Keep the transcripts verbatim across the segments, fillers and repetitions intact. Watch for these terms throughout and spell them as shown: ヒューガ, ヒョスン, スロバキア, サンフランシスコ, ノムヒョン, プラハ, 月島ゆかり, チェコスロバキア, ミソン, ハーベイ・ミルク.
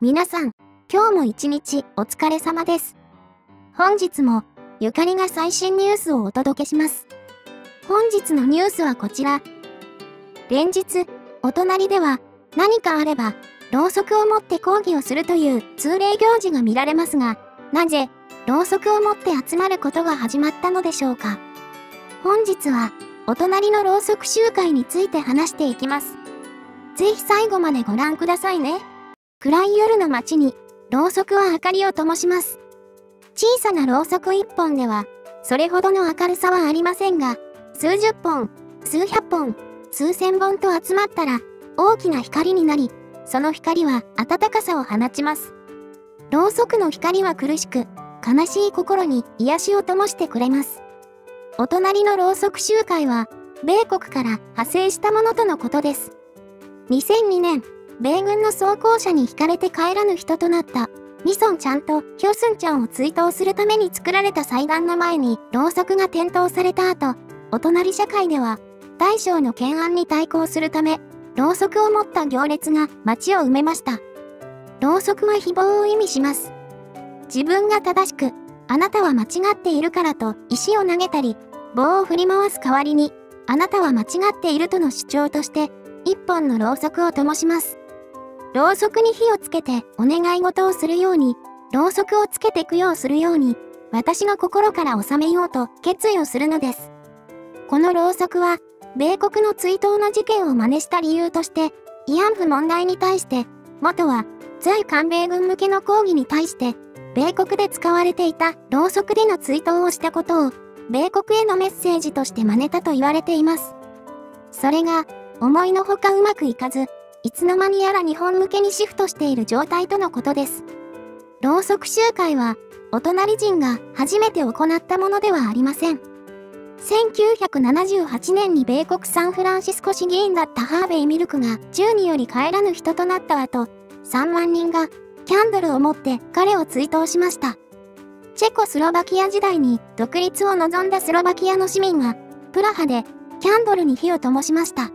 皆さん、今日も一日お疲れ様です。本日もゆかりが最新ニュースをお届けします。本日のニュースはこちら。連日、お隣では何かあれば、ろうそくを持って抗議をするという通例行事が見られますが、なぜ、ろうそくを持って集まることが始まったのでしょうか。本日は、お隣のろうそく集会について話していきます。ぜひ最後までご覧くださいね。暗い夜の街に、ろうそくは明かりを灯します。小さなろうそく一本では、それほどの明るさはありませんが、数十本、数百本、数千本と集まったら、大きな光になり、その光は暖かさを放ちます。ろうそくの光は苦しく、悲しい心に癒しを灯してくれます。お隣のろうそく集会は、米国から派生したものとのことです。にせんにねん、米軍の装甲車に惹かれて帰らぬ人となった、ミソンちゃんとヒョスンちゃんを追悼するために作られた祭壇の前にろうそくが点灯された後、お隣社会では、大将の懸案に対抗するため、ろうそくを持った行列が街を埋めました。ろうそくは誹謗を意味します。自分が正しく、あなたは間違っているからと石を投げたり、棒を振り回す代わりに、あなたは間違っているとの主張として、一本のろうそくを灯します。ろうそくに火をつけてお願い事をするように、ろうそくをつけて供養するように、私の心から納めようと決意をするのです。このろうそくは、米国の追悼の事件を真似した理由として、慰安婦問題に対して、元は、在韓米軍向けの抗議に対して、米国で使われていたろうそくでの追悼をしたことを、米国へのメッセージとして真似たと言われています。それが、思いのほかうまくいかず、いつの間にやら日本向けにシフトしている状態とのことです。ろうそく集会は、お隣人が初めて行ったものではありません。せんきゅうひゃくななじゅうはちねんに米国サンフランシスコ市議員だったハーベイ・ミルクが銃により帰らぬ人となった後、さんまんにんがキャンドルを持って彼を追悼しました。チェコスロバキア時代に独立を望んだスロバキアの市民が、プラハでキャンドルに火を灯しました。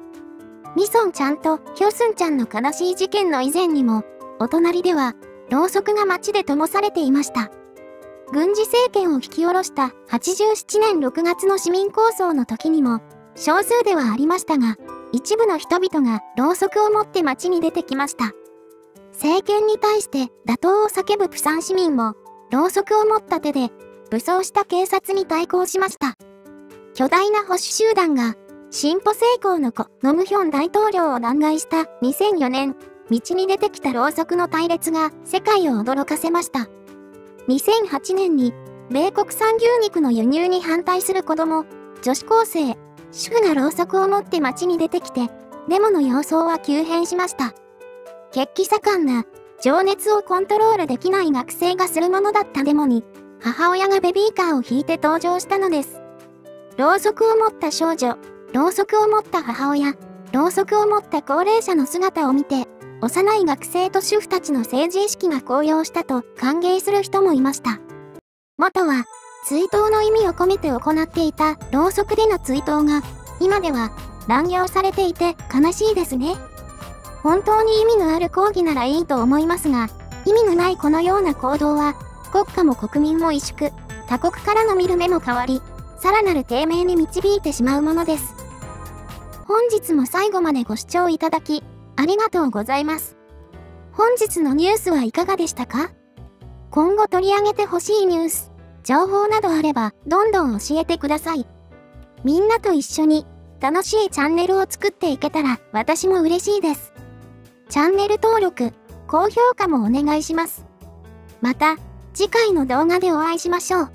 ミソンちゃんとヒョスンちゃんの悲しい事件の以前にも、お隣では、ろうそくが街で灯されていました。軍事政権を引き下ろしたはちじゅうななねんろくがつの市民抗争の時にも、少数ではありましたが、一部の人々がろうそくを持って街に出てきました。政権に対して打倒を叫ぶ釜山市民も、ろうそくを持った手で、武装した警察に対抗しました。巨大な保守集団が、進歩成功の故・ノムヒョン大統領を弾劾したにせんよねん、道に出てきたろうそくの隊列が世界を驚かせました。にせんはちねんに、米国産牛肉の輸入に反対する子供、女子高生、主婦がろうそくを持って街に出てきて、デモの様相は急変しました。血気盛んな、情熱をコントロールできない学生がするものだったデモに、母親がベビーカーを引いて登場したのです。ろうそくを持った少女、ろうそくを持った母親、ろうそくを持った高齢者の姿を見て、幼い学生と主婦たちの政治意識が高揚したと歓迎する人もいました。元は、追悼の意味を込めて行っていたろうそくでの追悼が、今では乱用されていて悲しいですね。本当に意味のある抗議ならいいと思いますが、意味のないこのような行動は、国家も国民も萎縮、他国からの見る目も変わり、さらなる低迷に導いてしまうものです。本日も最後までご視聴いただき、ありがとうございます。本日のニュースはいかがでしたか？今後取り上げてほしいニュース、情報などあれば、どんどん教えてください。みんなと一緒に、楽しいチャンネルを作っていけたら、私も嬉しいです。チャンネル登録、高評価もお願いします。また、次回の動画でお会いしましょう。